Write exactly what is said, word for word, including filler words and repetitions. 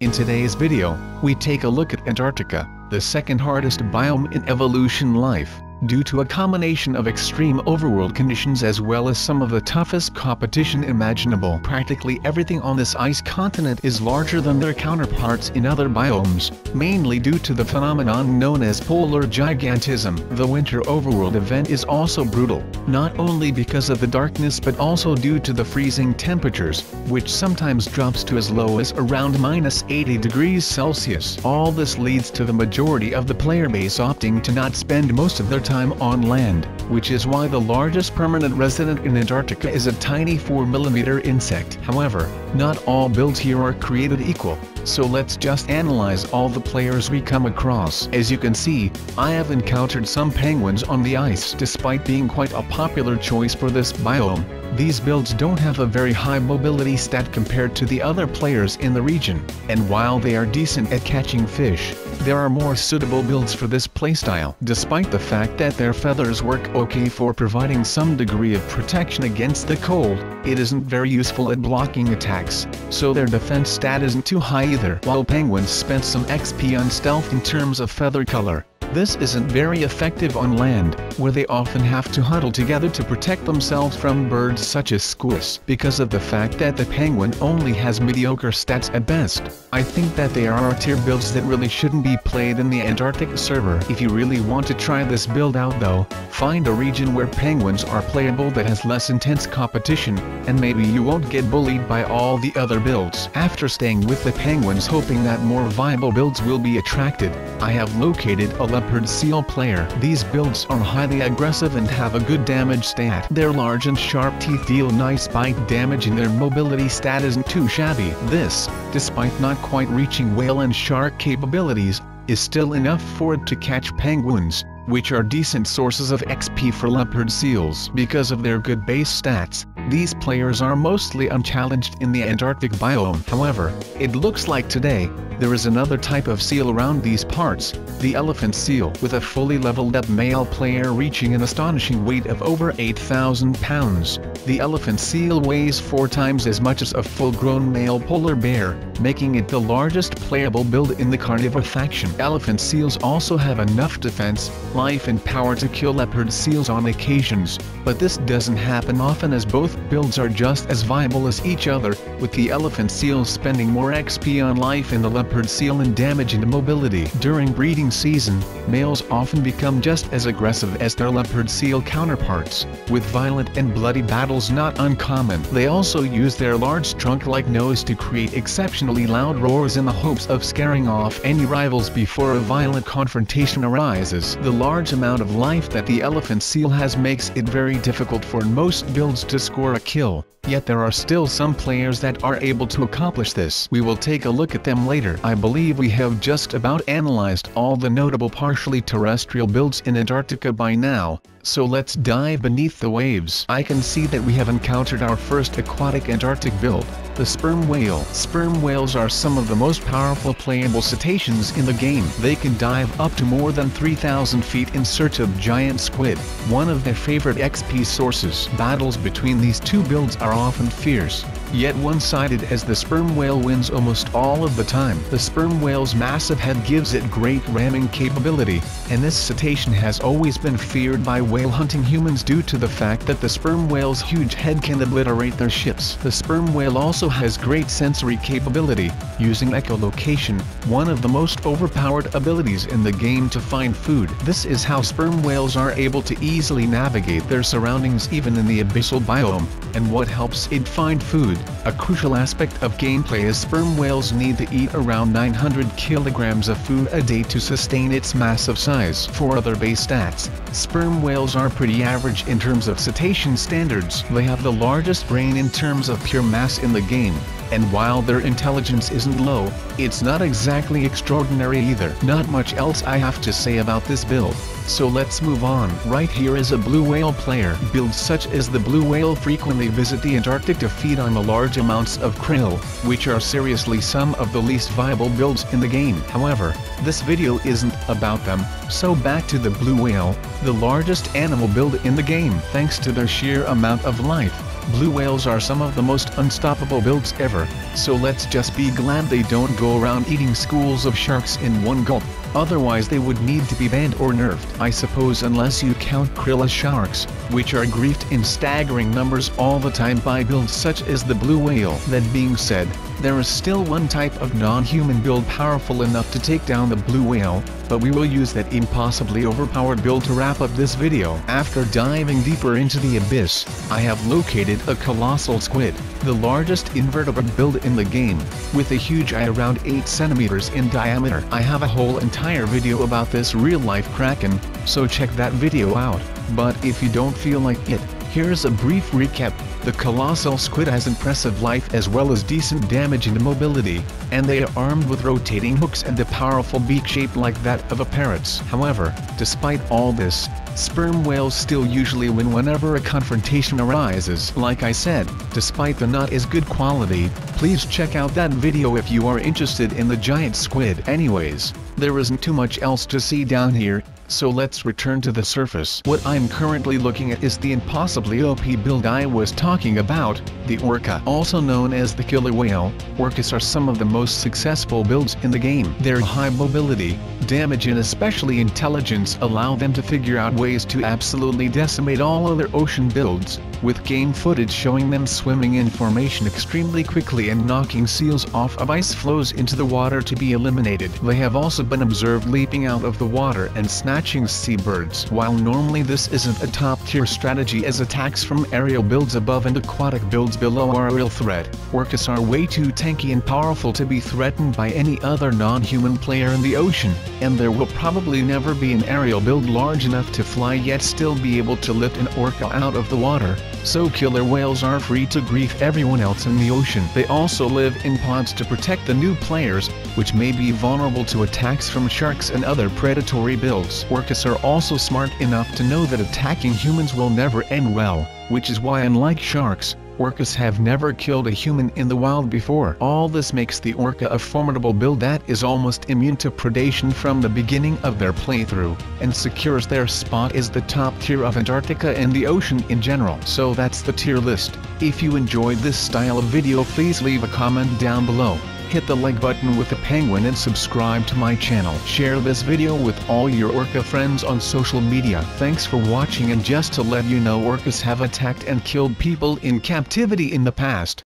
In today's video, we take a look at Antarctica, the second hardest biome in evolution life, due to a combination of extreme overworld conditions as well as some of the toughest competition imaginable. Practically everything on this ice continent is larger than their counterparts in other biomes, mainly due to the phenomenon known as polar gigantism. The winter overworld event is also brutal, not only because of the darkness but also due to the freezing temperatures, which sometimes drops to as low as around minus eighty degrees Celsius. All this leads to the majority of the player base opting to not spend most of their time time on land, which is why the largest permanent resident in Antarctica is a tiny four millimeter insect. However, not all builds here are created equal, so let's just analyze all the players we come across. As you can see, I have encountered some penguins on the ice. Despite being quite a popular choice for this biome, these builds don't have a very high mobility stat compared to the other players in the region, and while they are decent at catching fish, there are more suitable builds for this playstyle. Despite the fact that their feathers work okay for providing some degree of protection against the cold, it isn't very useful at blocking attacks, so their defense stat isn't too high either. While penguins spent some X P on stealth in terms of feather color, this isn't very effective on land, where they often have to huddle together to protect themselves from birds such as squirrels. Because of the fact that the penguin only has mediocre stats at best, I think that they are tier builds that really shouldn't be played in the Antarctic server. If you really want to try this build out though, find a region where penguins are playable that has less intense competition, and maybe you won't get bullied by all the other builds. After staying with the penguins hoping that more viable builds will be attracted, I have located a leopard seal player. These builds are highly aggressive and have a good damage stat. Their large and sharp teeth deal nice bite damage and their mobility stat isn't too shabby. This, despite not quite reaching whale and shark capabilities, is still enough for it to catch penguins, which are decent sources of X P for leopard seals. Because of their good base stats, these players are mostly unchallenged in the Antarctic biome. However, it looks like today, there is another type of seal around these parts, the elephant seal. With a fully leveled up male player reaching an astonishing weight of over eight thousand pounds, the elephant seal weighs four times as much as a full-grown male polar bear, making it the largest playable build in the carnivore faction. Elephant seals also have enough defense, life and power to kill leopard seals on occasions, but this doesn't happen often as both builds are just as viable as each other, with the elephant seal spending more X P on life and the leopard seal in damage and mobility. During breeding season, males often become just as aggressive as their leopard seal counterparts, with violent and bloody battles not uncommon. They also use their large trunk-like nose to create exceptionally loud roars in the hopes of scaring off any rivals before a violent confrontation arises. The large amount of life that the elephant seal has makes it very difficult for most builds to score a kill, yet there are still some players that are able to accomplish this. We will take a look at them later. I believe we have just about analyzed all the notable partially terrestrial builds in Antarctica by now, so let's dive beneath the waves. I can see that we have encountered our first aquatic Antarctic build, the sperm whale. Sperm whales are some of the most powerful playable cetaceans in the game. They can dive up to more than three thousand feet in search of giant squid, one of their favorite X P sources. Battles between these two builds are often fierce, yet one-sided, as the sperm whale wins almost all of the time. The sperm whale's massive head gives it great ramming capability, and this cetacean has always been feared by whale hunting humans due to the fact that the sperm whale's huge head can obliterate their ships. The sperm whale also has great sensory capability, using echolocation, one of the most overpowered abilities in the game to find food. This is how sperm whales are able to easily navigate their surroundings even in the abyssal biome, and what helps it find food. A crucial aspect of gameplay is sperm whales need to eat around nine hundred kilograms of food a day to sustain its massive size. For other base stats, sperm whales are pretty average in terms of cetacean standards. They have the largest brain in terms of pure mass in the game, and while their intelligence isn't low, it's not exactly extraordinary either. Not much else I have to say about this build, so let's move on. Right here is a blue whale player. Builds such as the blue whale frequently visit the Antarctic to feed on the large amounts of krill, which are seriously some of the least viable builds in the game. However, this video isn't about them, so back to the blue whale, the largest animal build in the game. Thanks to their sheer amount of life, Blue whales are some of the most unstoppable builds ever, so let's just be glad they don't go around eating schools of sharks in one gulp, otherwise they would need to be banned or nerfed. I suppose unless you count krill sharks, which are griefed in staggering numbers all the time by builds such as the blue whale. That being said, there is still one type of non-human build powerful enough to take down the blue whale, but we will use that impossibly overpowered build to wrap up this video. After diving deeper into the abyss, I have located a colossal squid, the largest invertebrate build in the game, with a huge eye around eight centimeters in diameter. I have a whole entire video about this real-life kraken, so check that video out, but if you don't feel like it, here's a brief recap. The colossal squid has impressive life as well as decent damage and mobility, and they are armed with rotating hooks and a powerful beak shaped like that of a parrot's. However, despite all this, sperm whales still usually win whenever a confrontation arises. Like I said, despite the not as good quality, please check out that video if you are interested in the giant squid. Anyways, there isn't too much else to see down here, so let's return to the surface. What I'm currently looking at is the impossibly O P build I was talking about, the orca. Also known as the killer whale, orcas are some of the most successful builds in the game. Their high mobility, damage and especially intelligence allow them to figure out ways to absolutely decimate all other ocean builds, with game footage showing them swimming in formation extremely quickly and knocking seals off of ice floes into the water to be eliminated. They have also been observed leaping out of the water and snatching seabirds. While normally this isn't a top-tier strategy as attacks from aerial builds above and aquatic builds below are a real threat, orcas are way too tanky and powerful to be threatened by any other non-human player in the ocean, and there will probably never be an aerial build large enough to fly yet still be able to lift an orca out of the water. So killer whales are free to grief everyone else in the ocean. They also live in pods to protect the new players, which may be vulnerable to attacks from sharks and other predatory builds. Orcas are also smart enough to know that attacking humans will never end well, which is why unlike sharks, orcas have never killed a human in the wild before. All this makes the orca a formidable build that is almost immune to predation from the beginning of their playthrough, and secures their spot as the top tier of Antarctica and the ocean in general. So that's the tier list. If you enjoyed this style of video, please leave a comment down below, hit the like button with a penguin and subscribe to my channel. Share this video with all your orca friends on social media. Thanks for watching, and just to let you know, orcas have attacked and killed people in captivity in the past.